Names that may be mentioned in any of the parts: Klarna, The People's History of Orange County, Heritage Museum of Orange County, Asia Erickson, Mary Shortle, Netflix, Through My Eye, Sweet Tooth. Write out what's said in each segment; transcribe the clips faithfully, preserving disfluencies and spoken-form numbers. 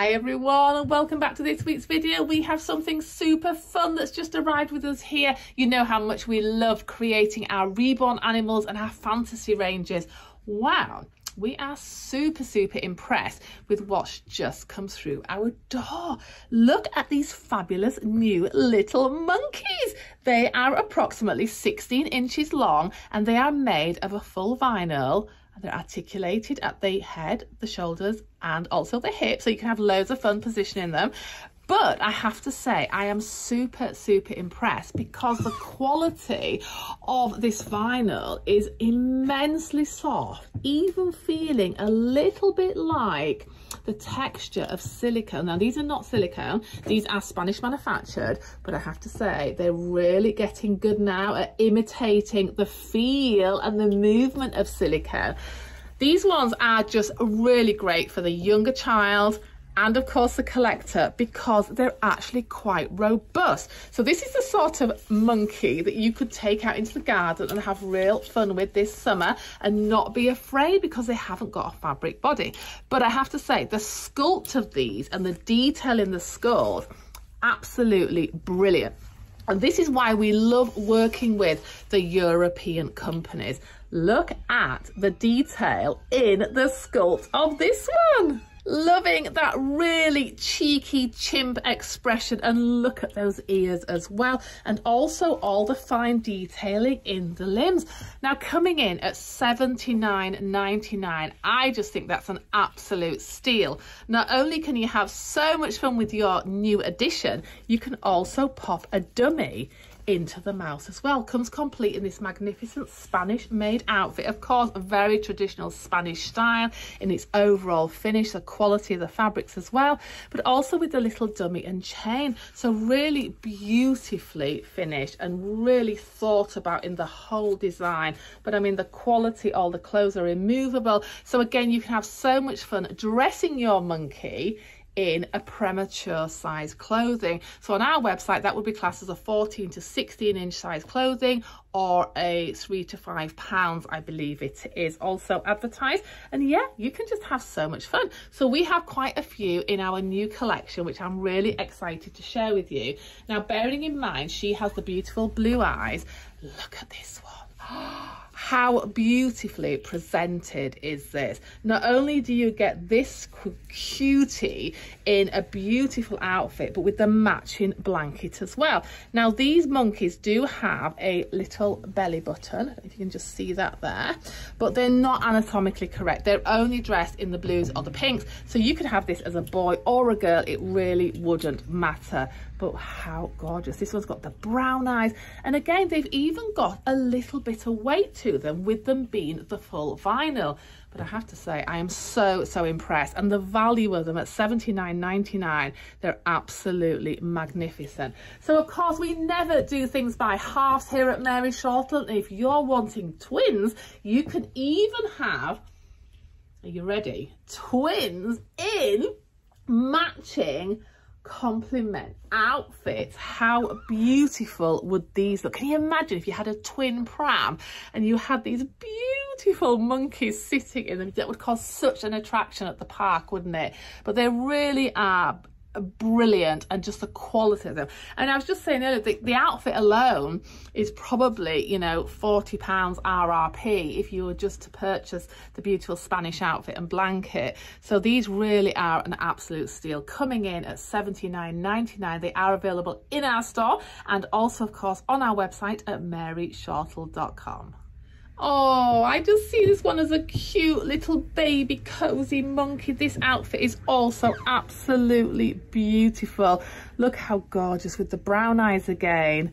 Hi everyone, and welcome back to this week's video. We have something super fun that's just arrived with us here. You know how much we love creating our reborn animals and our fantasy ranges. Wow, we are super super impressed with what's just come through our door. Look at these fabulous new little monkeys. They are approximately sixteen inches long, and they are made of a full vinyl. They're articulated at the head, the shoulders, and also the hips, so you can have loads of fun positioning them. But I have to say, I am super, super impressed because the quality of this vinyl is immensely soft, even feeling a little bit like the texture of silicone. Now, these are not silicone, these are Spanish manufactured, but I have to say, they're really getting good now at imitating the feel and the movement of silicone. These ones are just really great for the younger child, and of course the collector, because they're actually quite robust. So this is the sort of monkey that you could take out into the garden and have real fun with this summer and not be afraid, because they haven't got a fabric body. But I have to say, the sculpt of these and the detail in the skull, absolutely brilliant. And this is why we love working with the European companies. Look at the detail in the sculpt of this one. Loving that really cheeky chimp expression, and look at those ears as well, and also all the fine detailing in the limbs. Now, coming in at seventy-nine ninety-nine, I just think that's an absolute steal. Not only can you have so much fun with your new addition, you can also pop a dummy into the mouth as well. Comes complete in this magnificent Spanish made outfit, of course very traditional Spanish style in its overall finish, the quality of the fabrics as well, but also with the little dummy and chain. So really beautifully finished and really thought about in the whole design. But I mean, the quality, all the clothes are immovable, so again you can have so much fun dressing your monkey in a premature size clothing. So on our website, that would be classed as a fourteen to sixteen inch size clothing, or a three to five pounds, I believe it is also advertised. And yeah, you can just have so much fun. So we have quite a few in our new collection, which I'm really excited to share with you. Now, bearing in mind, she has the beautiful blue eyes. Look at this one. How beautifully presented is this? Not only do you get this cutie in a beautiful outfit, but with the matching blanket as well. Now, these monkeys do have a little belly button, if you can just see that there, but they're not anatomically correct. They're only dressed in the blues or the pinks, so you could have this as a boy or a girl, it really wouldn't matter. But how gorgeous. This one's got the brown eyes, and again they've even got a little bit of weight to them, with them being the full vinyl. But I have to say, I am so so impressed, and the value of them at seventy-nine ninety-nine, they're absolutely magnificent. So of course we never do things by halves here at Mary Shortle, and if you're wanting twins, you can even have, are you ready, twins in matching complement outfits. How beautiful would these look? Can you imagine if you had a twin pram and you had these beautiful monkeys sitting in them? That would cause such an attraction at the park, wouldn't it? But they really are brilliant, and just the quality of them. And I was just saying earlier, the, the outfit alone is probably, you know, forty pounds R R P if you were just to purchase the beautiful Spanish outfit and blanket. So these really are an absolute steal, coming in at seventy-nine ninety-nine. They are available in our store, and also of course on our website at mary shortle dot com. Oh, I just see this one as a cute little baby cozy monkey. This outfit is also absolutely beautiful. Look how gorgeous, with the brown eyes again.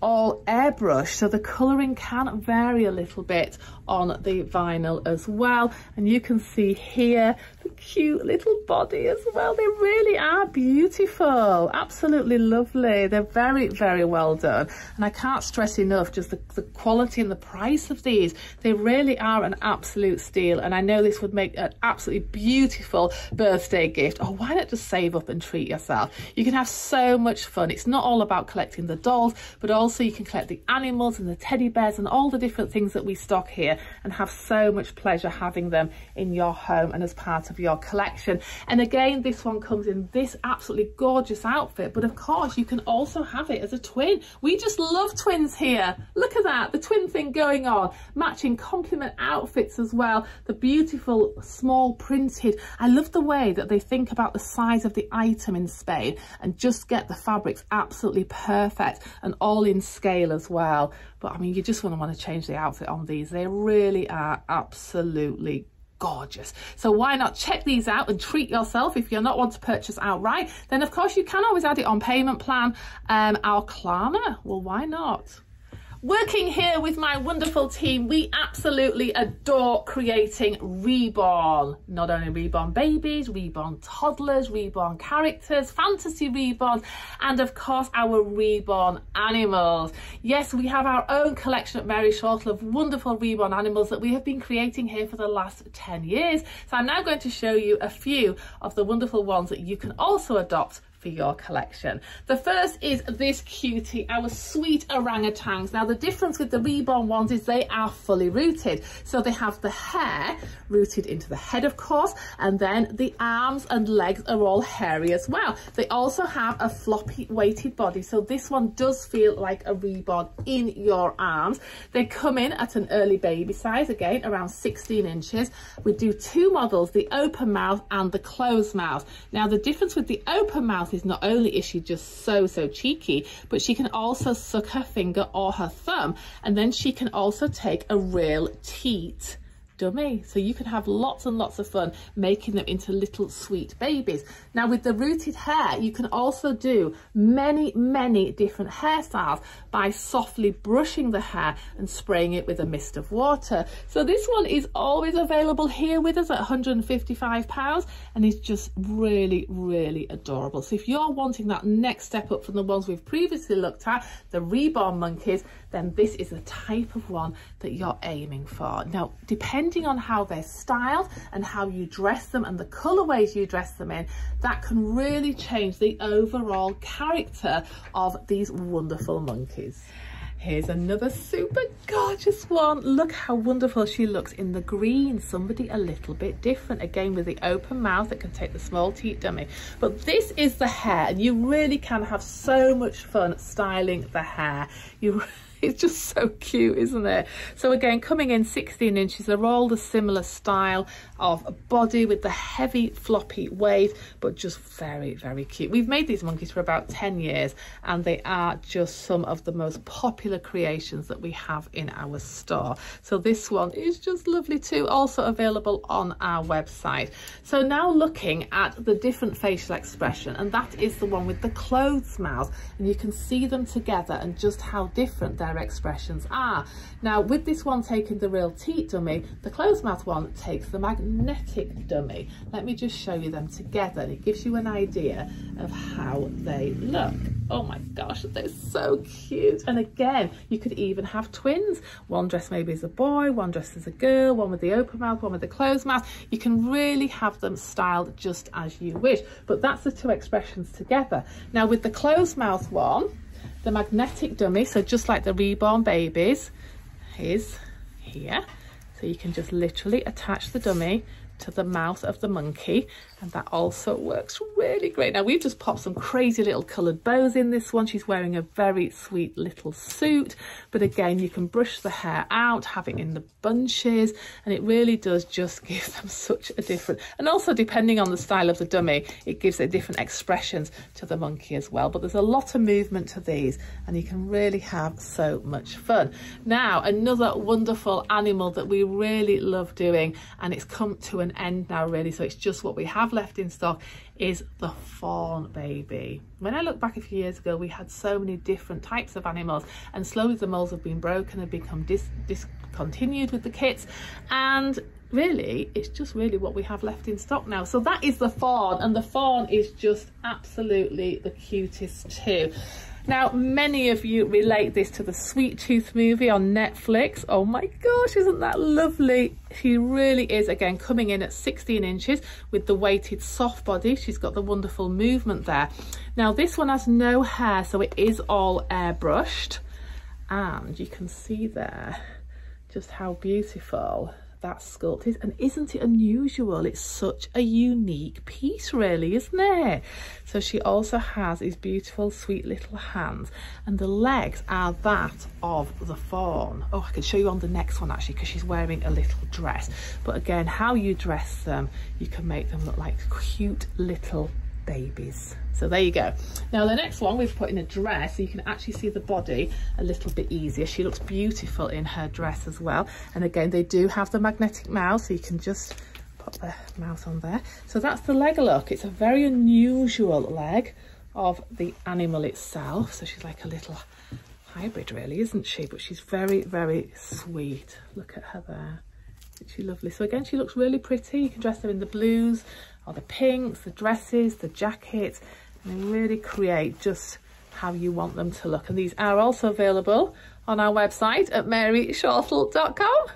All airbrush, so the colouring can vary a little bit on the vinyl as well. And you can see here the cute little body as well. They really are beautiful, absolutely lovely. They're very very well done, and I can't stress enough just the, the quality and the price of these. They really are an absolute steal, and I know this would make an absolutely beautiful birthday gift. Or why not just save up and treat yourself? You can have so much fun. It's not all about collecting the dolls, but also Also, you can collect the animals and the teddy bears and all the different things that we stock here, and have so much pleasure having them in your home and as part of of your collection. And again, this one comes in this absolutely gorgeous outfit, but of course you can also have it as a twin. We just love twins here. Look at that, the twin thing going on. Matching complement outfits as well. The beautiful small printed. I love the way that they think about the size of the item in Spain and just get the fabrics absolutely perfect and all in scale as well. But I mean, you just want to want to change the outfit on these. They really are absolutely gorgeous. Gorgeous. So why not check these out and treat yourself if you're not one to purchase outright? Then of course you can always add it on payment plan, um, our Klarna. Well, why not? Working here with my wonderful team, we absolutely adore creating reborn. Not only reborn babies, reborn toddlers, reborn characters, fantasy reborn, and of course our reborn animals. Yes, we have our own collection at Mary Shortle of wonderful reborn animals that we have been creating here for the last ten years. So I'm now going to show you a few of the wonderful ones that you can also adopt for your collection. The first is this cutie, our sweet orangutans. Now the difference with the reborn ones is they are fully rooted, so they have the hair rooted into the head of course, and then the arms and legs are all hairy as well. They also have a floppy weighted body, so this one does feel like a reborn in your arms. They come in at an early baby size, again around sixteen inches. We do two models, the open mouth and the closed mouth. Now the difference with the open mouth is not only is she just so so cheeky, but she can also suck her finger or her thumb, and then she can also take a real teat dummy. So you can have lots and lots of fun making them into little sweet babies. Now with the rooted hair, you can also do many many different hairstyles by softly brushing the hair and spraying it with a mist of water. So this one is always available here with us at one hundred and fifty-five pounds, and it's just really really adorable. So if you're wanting that next step up from the ones we've previously looked at, the reborn monkeys, then this is the type of one that you're aiming for. Now depending Depending on how they're styled and how you dress them and the colorways you dress them in, that can really change the overall character of these wonderful monkeys. Here's another super gorgeous one. Look how wonderful she looks in the green. Somebody a little bit different. Again, with the open mouth that can take the small teat dummy. But this is the hair, and you really can have so much fun styling the hair. You It's just so cute, isn't it? So again, coming in sixteen inches, they're all the similar style of a body with the heavy floppy wave, but just very very cute. We've made these monkeys for about ten years, and they are just some of the most popular creations that we have in our store. So this one is just lovely too, also available on our website. So now looking at the different facial expression, and that is the one with the closed mouth, and you can see them together and just how different they're expressions are. Now with this one taking the real teat dummy, the closed mouth one takes the magnetic dummy. Let me just show you them together, and it gives you an idea of how they look. Oh my gosh, they're so cute. And again, you could even have twins. One dressed maybe as a boy, one dressed as a girl, one with the open mouth, one with the closed mouth. You can really have them styled just as you wish, but that's the two expressions together. Now with the closed mouth one, the magnetic dummy, so just like the reborn babies, is here. So you can just literally attach the dummy to the mouth of the monkey, and that also works really great. Now we've just popped some crazy little coloured bows in this one. She's wearing a very sweet little suit, but again you can brush the hair out, have it in the bunches, and it really does just give them such a different, and also depending on the style of the dummy, it gives it different expressions to the monkey as well. But there's a lot of movement to these, and you can really have so much fun. Now another wonderful animal that we really love doing, and it's come to a an end now really, so it's just what we have left in stock, is the fawn baby. When I look back a few years ago, we had so many different types of animals, and slowly the molds have been broken and become dis discontinued with the kits, and really it's just really what we have left in stock now. So that is the fawn, and the fawn is just absolutely the cutest too. Now, many of you relate this to the Sweet Tooth movie on Netflix. Oh my gosh, isn't that lovely? She really is, again, coming in at sixteen inches with the weighted soft body. She's got the wonderful movement there. Now, this one has no hair, so it is all airbrushed. And you can see there just how beautiful that sculpt is. And isn't it unusual? It's such a unique piece, really, isn't it? So she also has these beautiful, sweet little hands, and the legs are that of the fawn. Oh, I can show you on the next one actually, because she's wearing a little dress. But again, how you dress them, you can make them look like cute little babies. So there you go. Now the next one we've put in a dress, so you can actually see the body a little bit easier. She looks beautiful in her dress as well. And again, they do have the magnetic mouse, so you can just pop the mouse on there. So that's the leg look. It's a very unusual leg of the animal itself. So she's like a little hybrid really, isn't she? But she's very, very sweet. Look at her there. Isn't she lovely? So again, she looks really pretty. You can dress her in the blues or the pinks, the dresses, the jackets, and they really create just how you want them to look. And these are also available on our website at mary shortle dot com.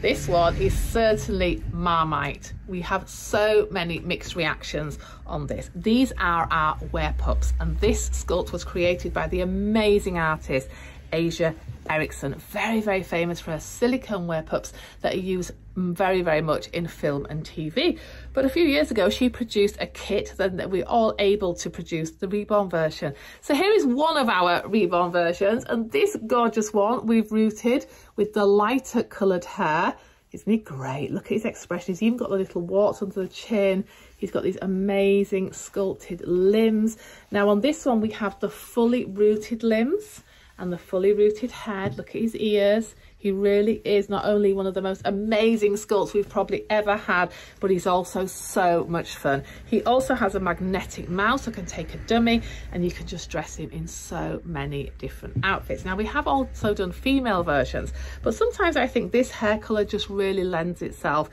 This one is certainly Marmite. We have so many mixed reactions on this. These are our wear pups, and this sculpt was created by the amazing artist Asia Erickson, very very famous for her silicone wear pups that are used very very much in film and T V. But a few years ago she produced a kit that we're all able to produce, the reborn version. So here is one of our reborn versions, and this gorgeous one we've rooted with the lighter coloured hair. Isn't he great? Look at his expression. He's even got the little warts under the chin. He's got these amazing sculpted limbs. Now on this one we have the fully rooted limbs and the fully rooted head. Look at his ears. He really is not only one of the most amazing sculpts we've probably ever had, but he's also so much fun. He also has a magnetic mouse, so can take a dummy, and you can just dress him in so many different outfits. Now we have also done female versions, but sometimes I think this hair color just really lends itself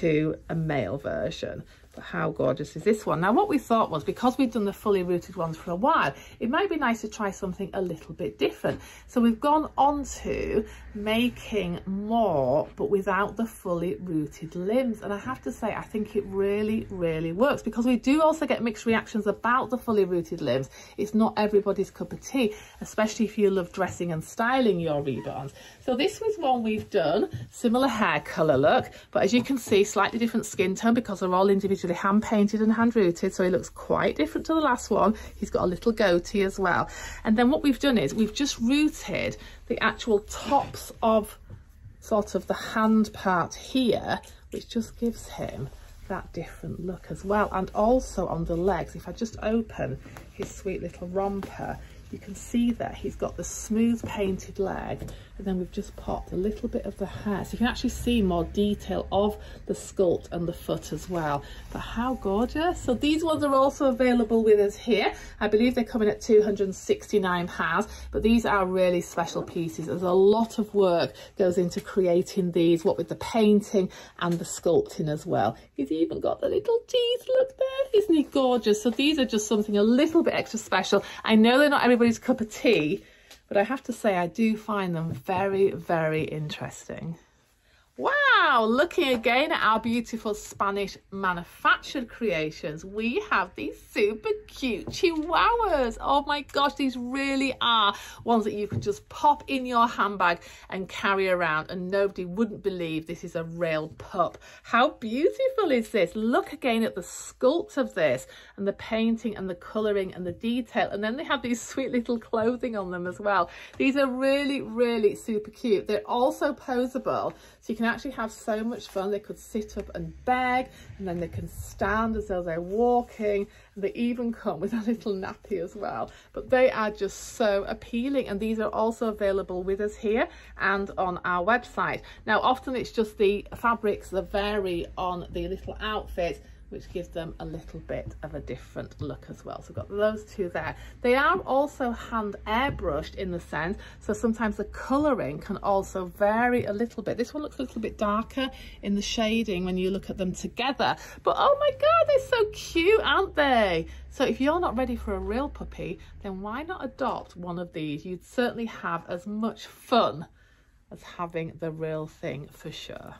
to a male version. But how gorgeous is this one? Now what we thought was, because we've done the fully rooted ones for a while, it might be nice to try something a little bit different. So we've gone on to making more, but without the fully rooted limbs. And I have to say, I think it really, really works, because we do also get mixed reactions about the fully rooted limbs. It's not everybody's cup of tea, especially if you love dressing and styling your reborns. So this was one we've done, similar hair colour look, but as you can see, slightly different skin tone because they're all individual hand painted and hand rooted, so he looks quite different to the last one. He's got a little goatee as well. And then what we've done is we've just rooted the actual tops of sort of the hand part here, which just gives him that different look as well. And also on the legs, if I just open his sweet little romper, you can see that he's got the smooth painted leg, and then we've just popped a little bit of the hair, so you can actually see more detail of the sculpt and the foot as well. But how gorgeous. So these ones are also available with us here. I believe they're coming at two hundred and sixty-nine pounds, but these are really special pieces. There's a lot of work goes into creating these, what with the painting and the sculpting as well. He's even got the little teeth, look there, isn't he gorgeous? So these are just something a little bit extra special. I know they're not everybody cup of tea, but I have to say I do find them very very interesting. Wow, looking again at our beautiful Spanish manufactured creations, we have these super cute chihuahuas. Oh my gosh, these really are ones that you can just pop in your handbag and carry around, and nobody wouldn't believe this is a real pup. How beautiful is this? Look again at the sculpt of this and the painting and the colouring and the detail, and then they have these sweet little clothing on them as well. These are really really super cute. They're also poseable, so you can actually have so much fun. They could sit up and beg, and then they can stand as though they're walking, and they even come with a little nappy as well. But they are just so appealing, and these are also available with us here and on our website. Now often it's just the fabrics that vary on the little outfits, which gives them a little bit of a different look as well. So we've got those two there. They are also hand airbrushed in the sense, so sometimes the colouring can also vary a little bit. This one looks a little bit darker in the shading when you look at them together, but oh my god, they're so cute, aren't they? So if you're not ready for a real puppy, then why not adopt one of these? You'd certainly have as much fun as having the real thing for sure.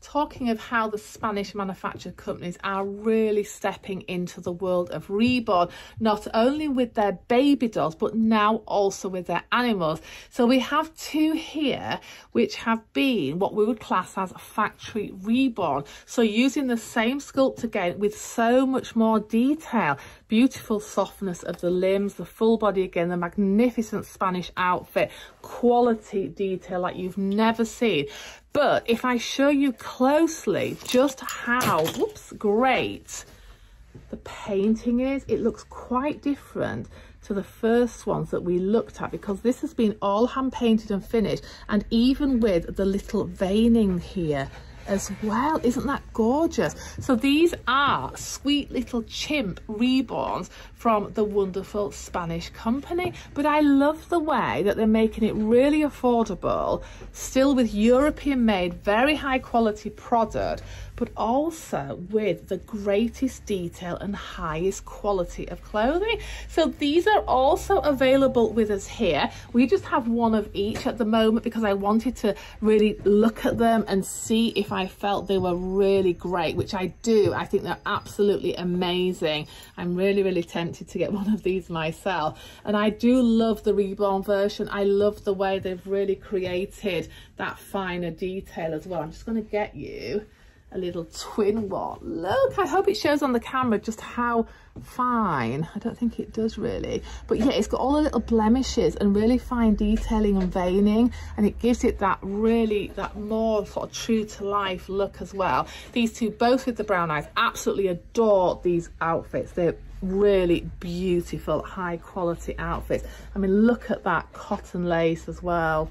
talking of how the Spanish manufactured companies are really stepping into the world of reborn, not only with their baby dolls, but now also with their animals. So we have two here, which have been what we would class as factory reborn. So using the same sculpt again with so much more detail, beautiful softness of the limbs, the full body again, the magnificent Spanish outfit, quality detail like you've never seen. But if I show you closely just how whoops, great the painting is, it looks quite different to the first ones that we looked at, because this has been all hand painted and finished, and even with the little veining here as well. Isn't that gorgeous? So these are sweet little chimp reborns from the wonderful Spanish company, but I love the way that they're making it really affordable, still with European made very high quality product, but also with the greatest detail and highest quality of clothing. So these are also available with us here. We just have one of each at the moment because I wanted to really look at them and see if I felt they were really great, which I do. I think they're absolutely amazing. I'm really, really tempted to get one of these myself. And I do love the reborn version. I love the way they've really created that finer detail as well. I'm just going to get you a little twin one. Look, I hope it shows on the camera just how fine. I don't think it does really, but yeah, it's got all the little blemishes and really fine detailing and veining, and it gives it that really that more sort of true to life look as well. These two, both with the brown eyes, absolutely adore these outfits. They're really beautiful, high quality outfits. I mean, look at that cotton lace as well.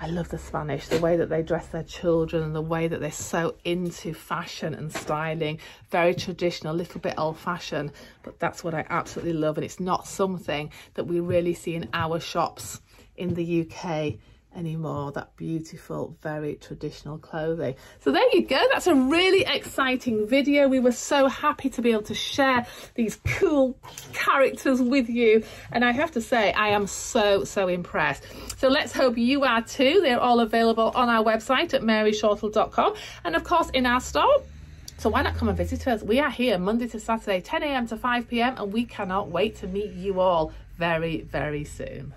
I love the Spanish, the way that they dress their children and the way that they're so into fashion and styling. Very traditional, a little bit old fashioned, but that's what I absolutely love. And it's not something that we really see in our shops in the U K anymore, that beautiful, very traditional clothing. So there you go. That's a really exciting video. We were so happy to be able to share these cool characters with you, and I have to say I am so so impressed. So let's hope you are too. They're all available on our website at mary shortle dot com, and of course in our store. So why not come and visit us? We are here Monday to Saturday, ten a m to five p m and we cannot wait to meet you all very very soon.